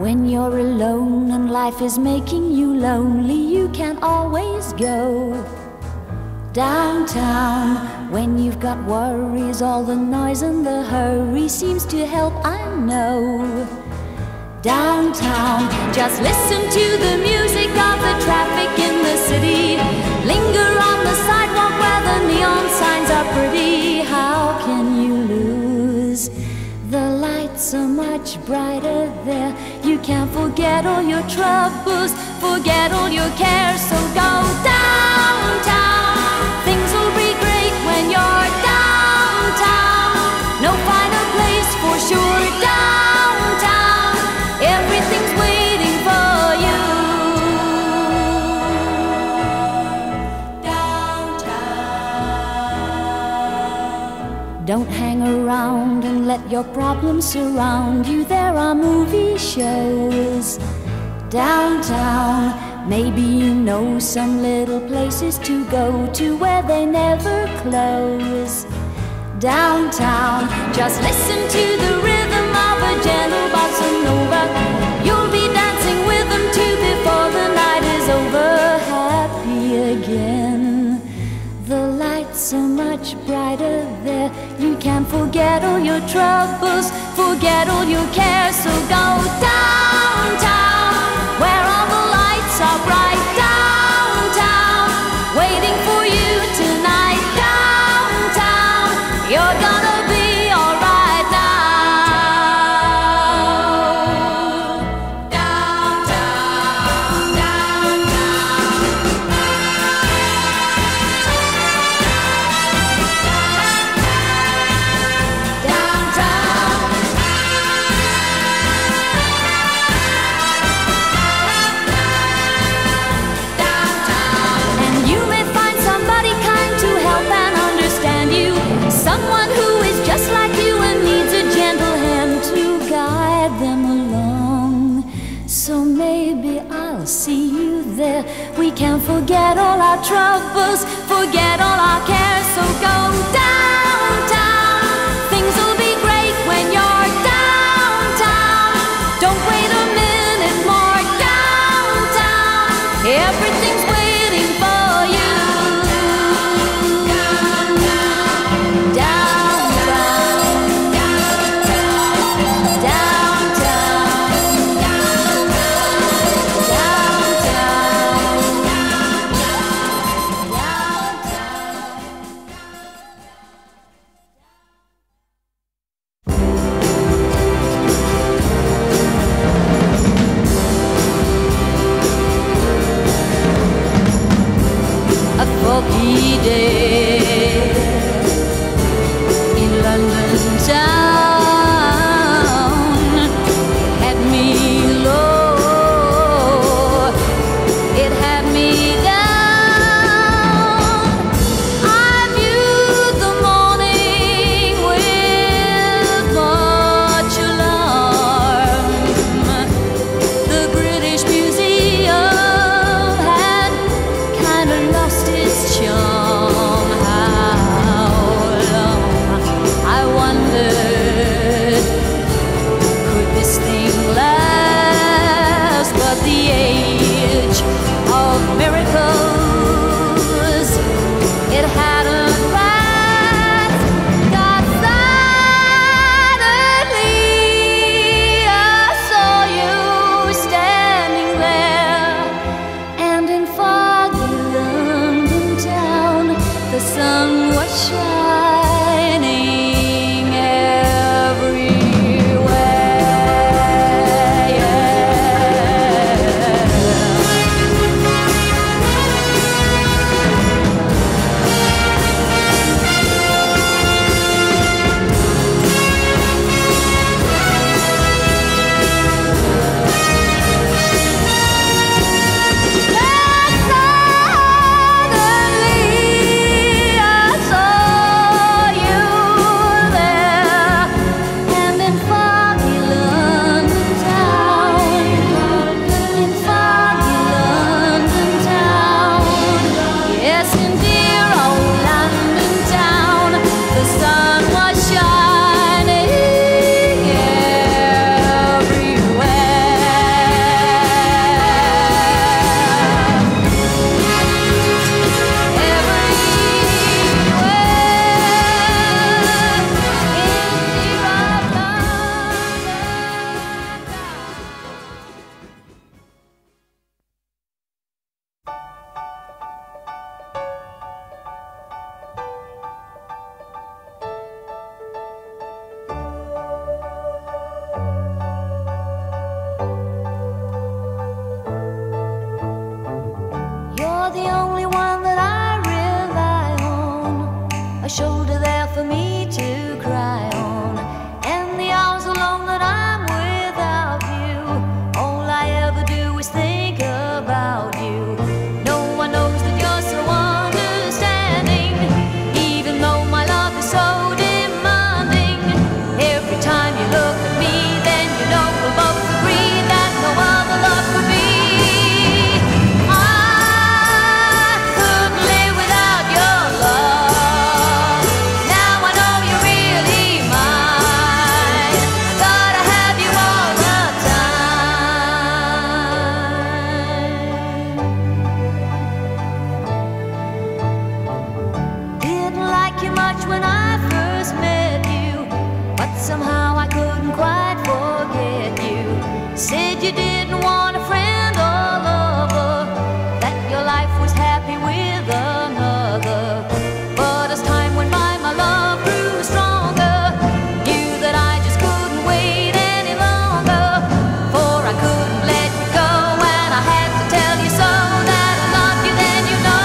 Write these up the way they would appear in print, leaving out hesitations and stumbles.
When you're alone and life is making you lonely, you can always go downtown. When you've got worries, all the noise and the hurry seems to help, I know. Downtown, just listen to the music of the traffic in the city. Linger on the sidewalk where the neon signs are pretty. How can you lose? The lights are much brighter there. You can forget all your troubles, forget all your cares. So go downtown. Things will be great when you're downtown. No finer place for sure. Downtown, everything's waiting for you. Downtown. Don't hang around and let your problems surround you. There are movie shows downtown. Maybe you know some little places to go to where they never close. Downtown, just listen to the rhythm of a gentle bossa nova. You'll be dancing with them too before the night is over. Happy again. The lights are much brighter there. You can forget all your troubles, forget all your cares. So go downtown, where all the lights are bright. Downtown, waiting for you tonight. Downtown, you're gonna be alright now. Downtown, downtown, downtown. Someone who is just like you and needs a gentle hand to guide them along. So maybe I'll see you there. We can forget all our troubles, forget all our cares. So go downtown. Things will be great when you're downtown. Don't wait a minute more. Downtown, everything's waiting for you. somehow I couldn't quite forget you. Said you didn't want a friend or lover, that your life was happy with another. But as time went by, my love grew stronger. Knew that I just couldn't wait any longer, for I couldn't let you go, and I had to tell you so, that I loved you then, you know.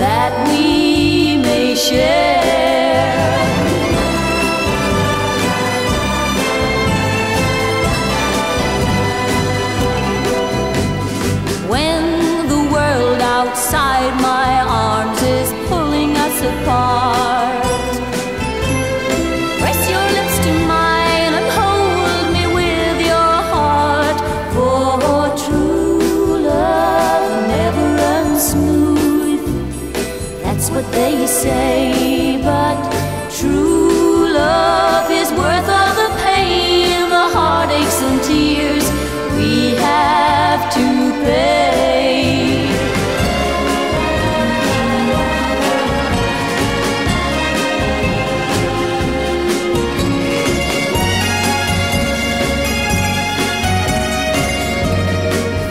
That we share. When the world outside my arms is pulling us apart, press your lips to mine and hold me with your heart, for true love never runs smooth. That's what they say, but true love is worth all the pain, the heartaches and tears we have to pay.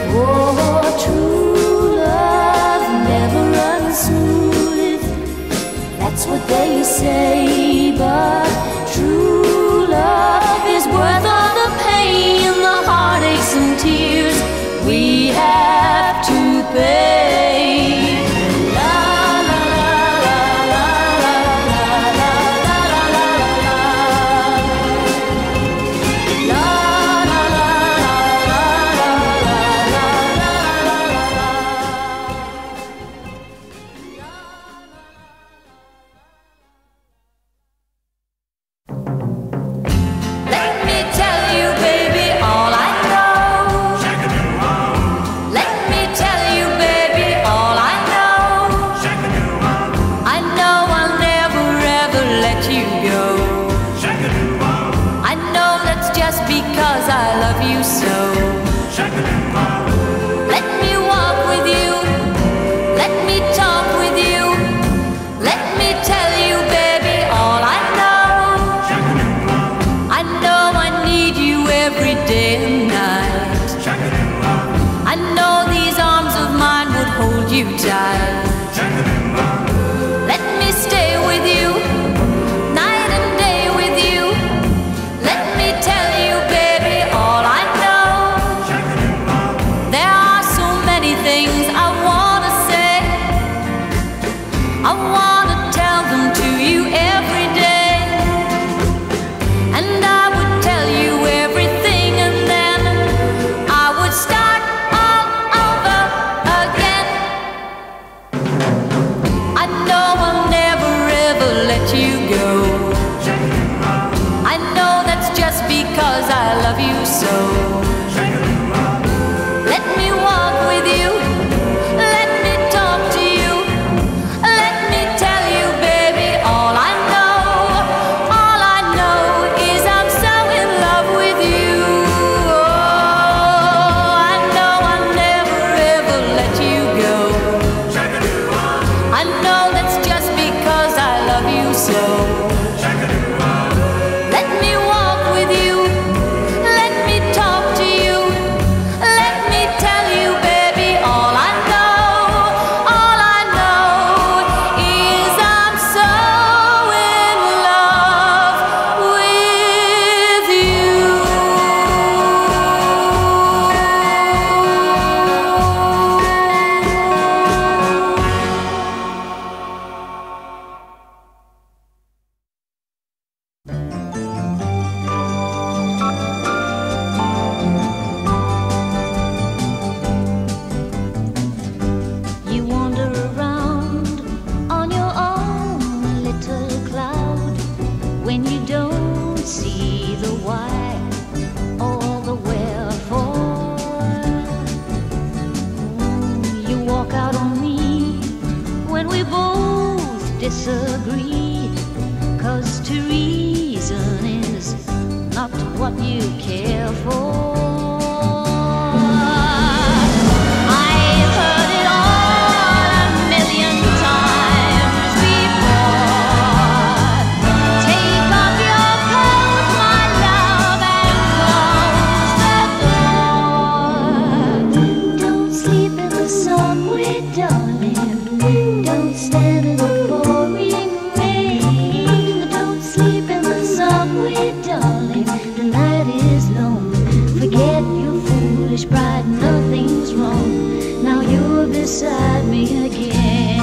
For true love never runs smooth. That's what they say, but true love is worth all the pain, the heartaches and tears we have to pay. Beside me again.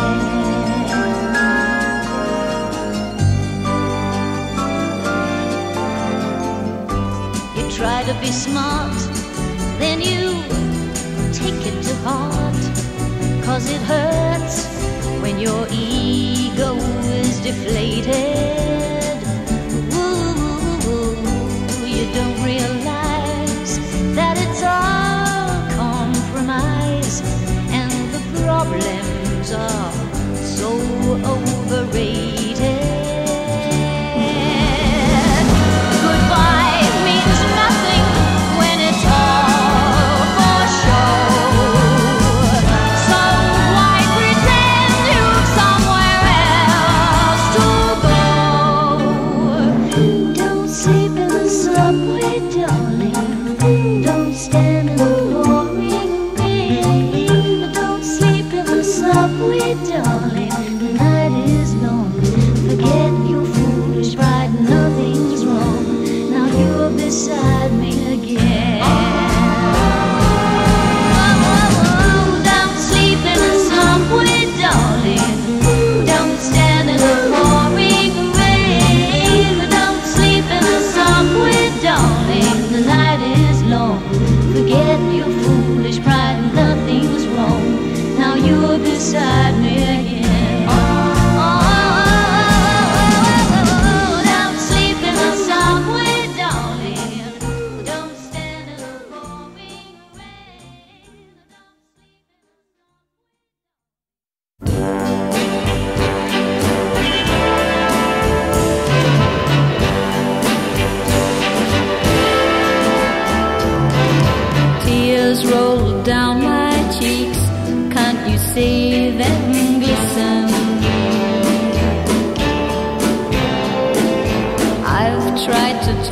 rather be smart than you take it to heart, 'cause it hurts when your ego is deflated. Ooh, you don't realize that it's all compromise, and the problems are so overrated.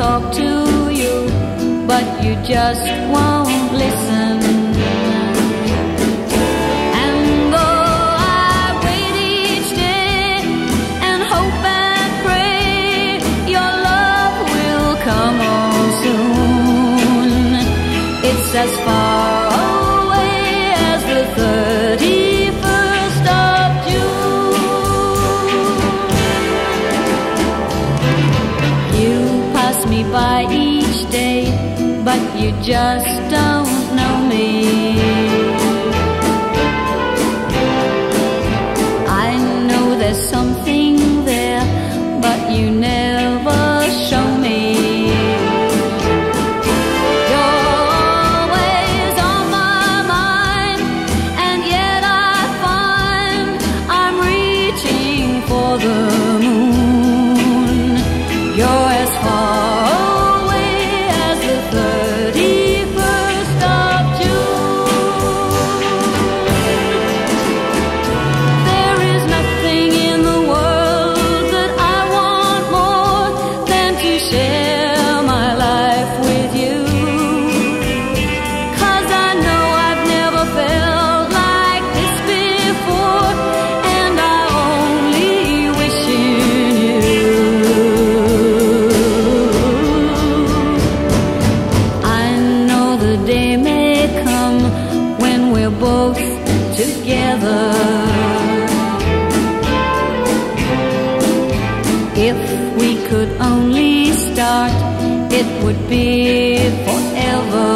Talk to you, but you just won't listen. And though I wait each day and hope and pray your love will come on soon, it's as far away as the 31st of June. You me by each day, but you just don't know me. I know there's something there, but you never show me. You're always on my mind, and yet I find I'm reaching for the moon. You're as far together. If we could only start, it would be forever.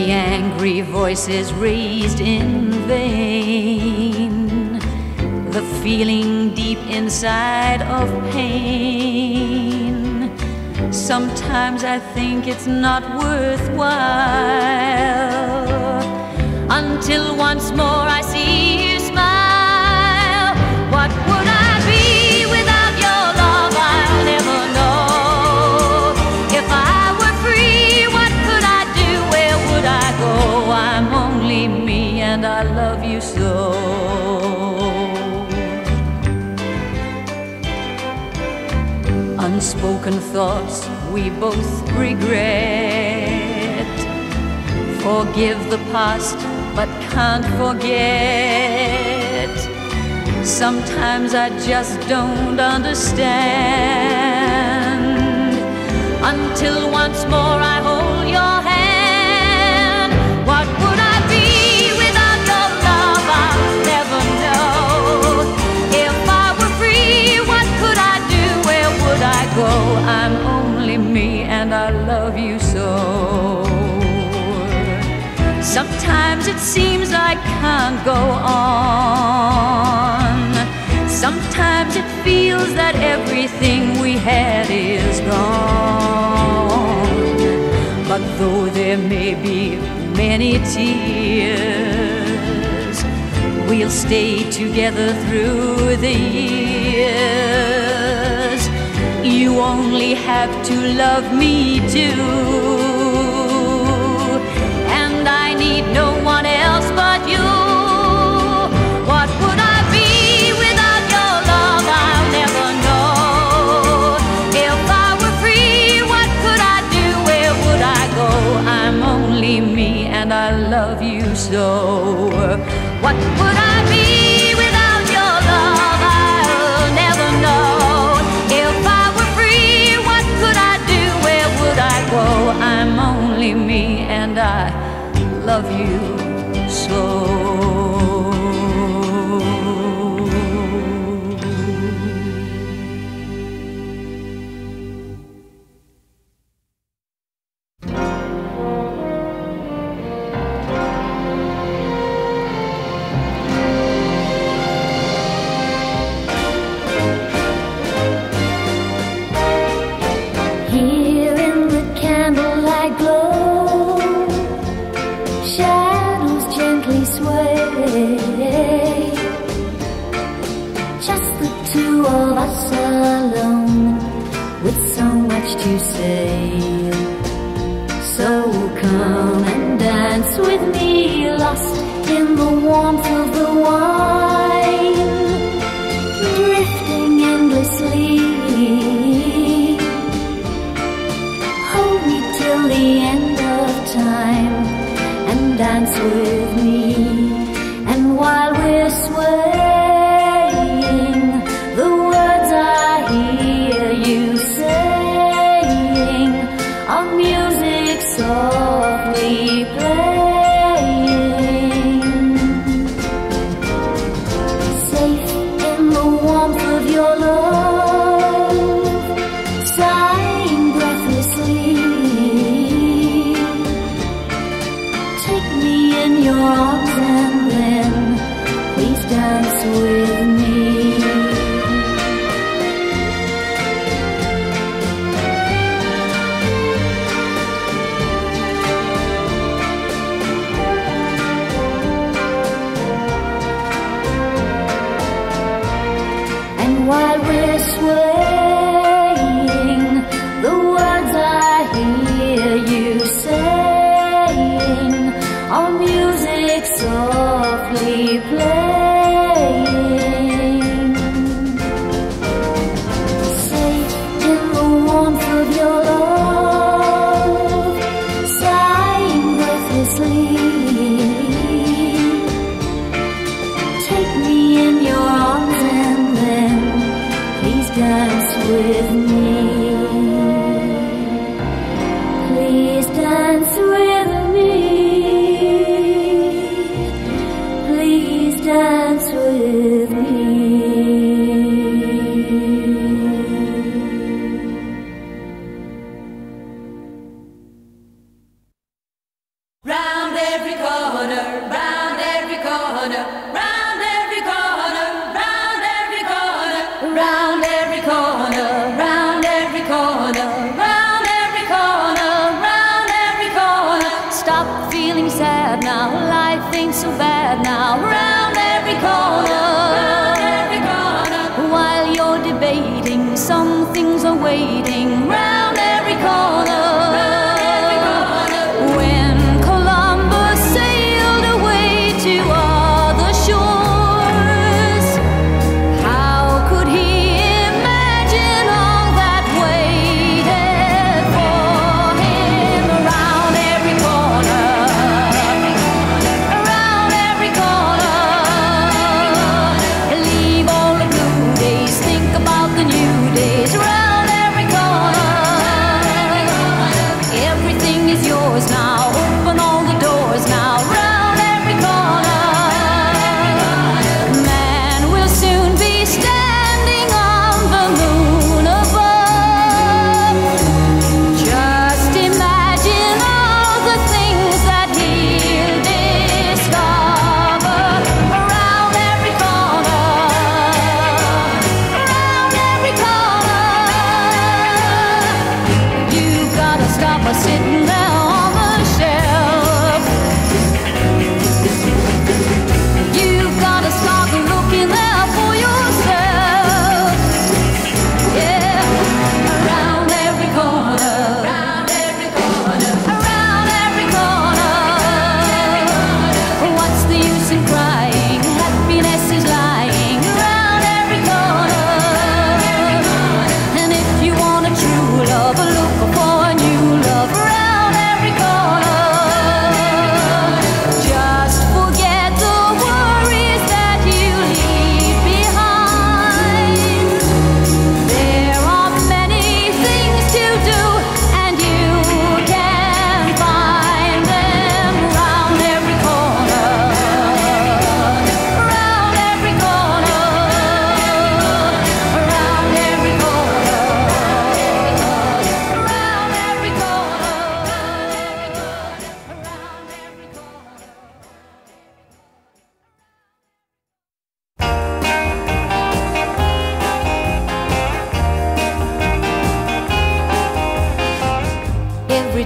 The angry voices raised in vain, the feeling deep inside of pain. Sometimes I think it's not worthwhile, until once more I see you smile. What would I broken thoughts we both regret. Forgive the past, but can't forget. Sometimes I just don't understand. Until once more I hold your hand. What would I be without your love? I'll never know. If I were free, what could I do? Where would I go? I'm only me and I love you so. Sometimes it seems I can't go on. Sometimes it feels that everything we had is gone. But though there may be many tears, we'll stay together through the years. You only have to love me too. And I love you so. What would I be without your love? I'll never know. If I were free, what could I do? Where would I go? I'm only me and I love you so.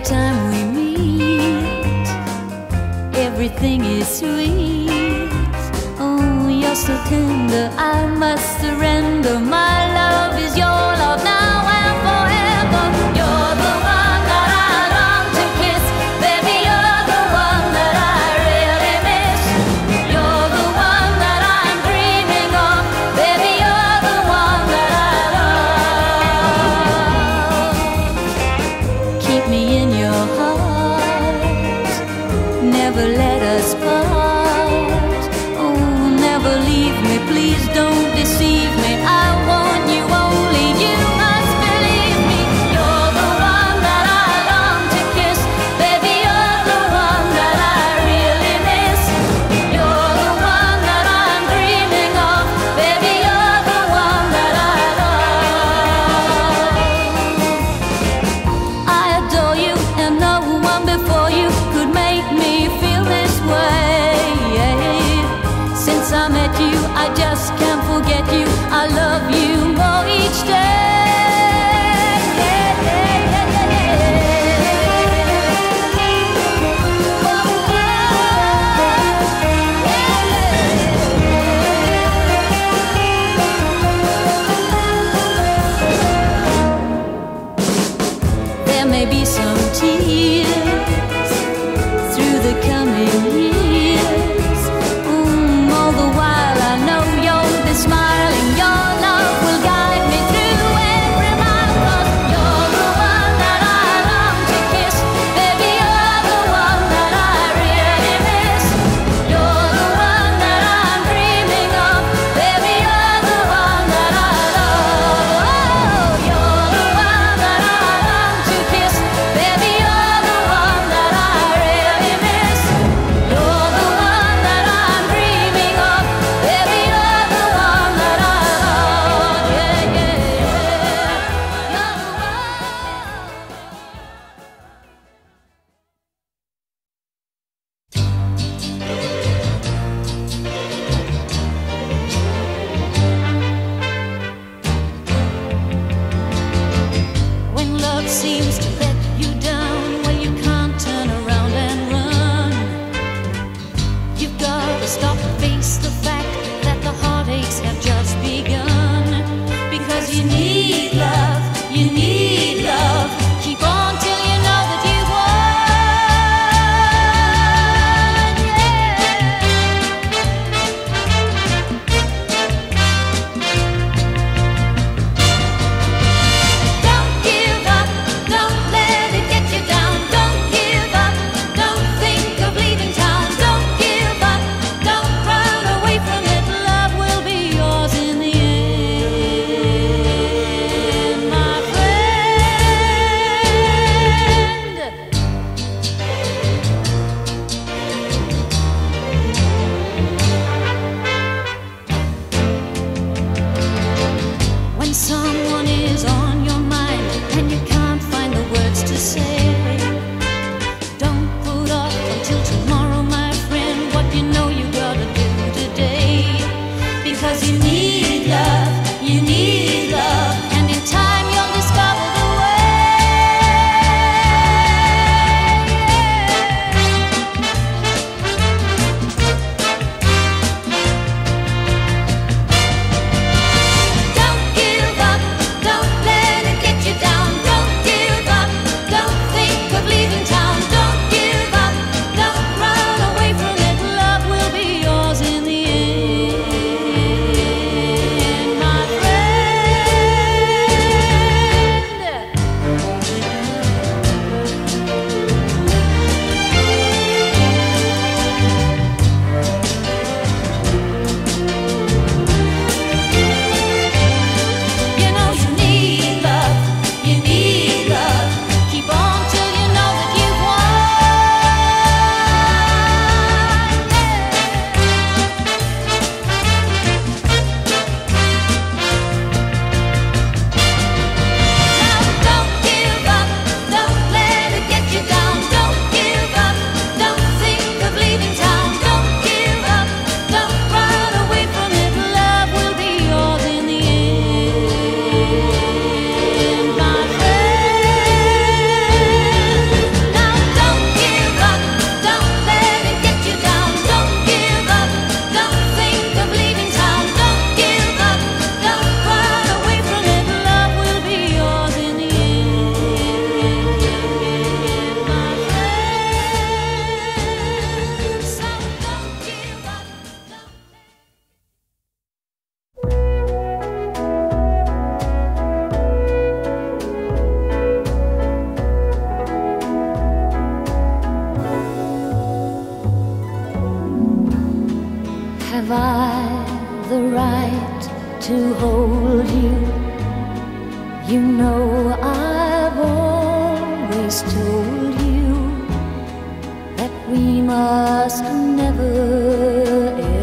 time we meet, everything is sweet. Oh, you're so tender, I must surrender. My love is your love now and forever. You're the one that I long to kiss. Baby, you're the one that I really miss. You're the one that I'm dreaming of. Baby, you're the one that I love. Keep me in your heart, never let us part. Oh, never leave me, please don't deceive me. I want you only, you must believe me. You're the one that I long to kiss. Baby, you're the one that I really miss. You're the one that I'm dreaming of. Baby, you're the one that I love. I adore you, and no one before you could make me feel this way. Since I met you, I just can't forget you. I love you more each day. There may be some tears through the coming years. Seems to let you down when you can't turn around and run. You've got to stop and face the fact that the heartaches have just begun. Because you need love, you need love. Keep on till you know that you won. Yeah. Don't give up, don't hold you, you know I've always told you that we must never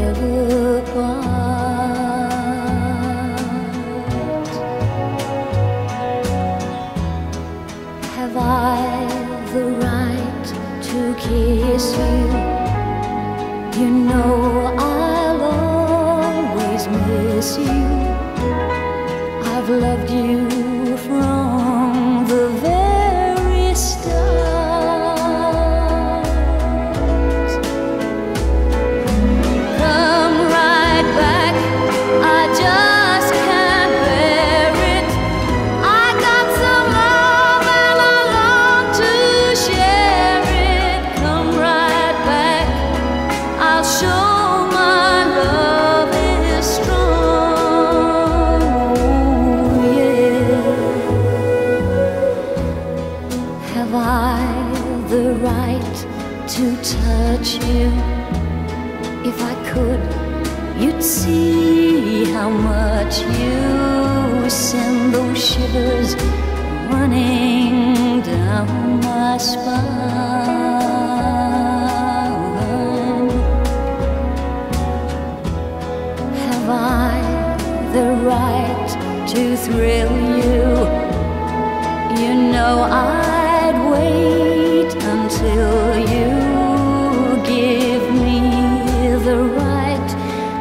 ever part. Have I the right to kiss you? You know I'll always miss you. I've loved you from the very start. Come right back, I just can't bear it. I got some love and I long to share it. Come right back, I'll show my love is strong. Have I the right to touch you? If I could, you'd see how much you send those shivers running down my spine. Have I the right to thrill you? You know I'd wait until you give me the right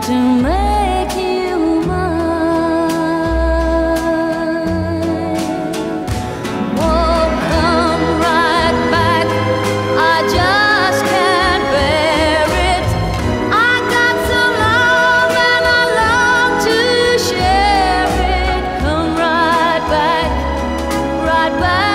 to make you mine. Oh, come right back, I just can't bear it. I got some love and I long to share it. Come right back, right back.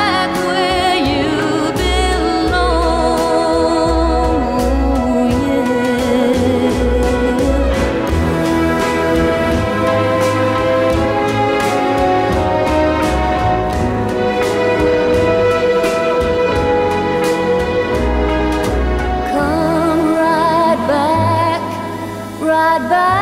Bye.